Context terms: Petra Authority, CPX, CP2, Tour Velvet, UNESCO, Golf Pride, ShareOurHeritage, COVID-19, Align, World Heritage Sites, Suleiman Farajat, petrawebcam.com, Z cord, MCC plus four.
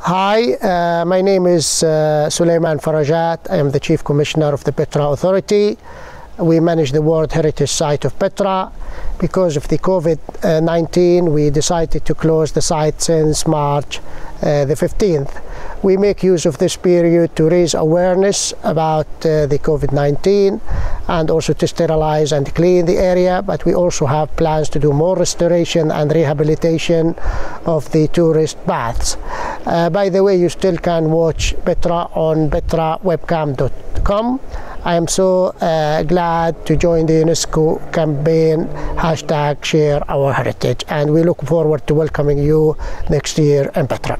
Hi, my name is Suleiman Farajat. I am the Chief Commissioner of the Petra Authority. We manage the World Heritage Site of Petra. Because of the COVID-19, we decided to close the site since March the 15th. We make use of this period to raise awareness about the COVID-19 and also to sterilize and clean the area, but we also have plans to do more restoration and rehabilitation of the tourist baths. By the way, you still can watch Petra on petrawebcam.com. I am so glad to join the UNESCO campaign #ShareOurHeritage, and we look forward to welcoming you next year in Petra.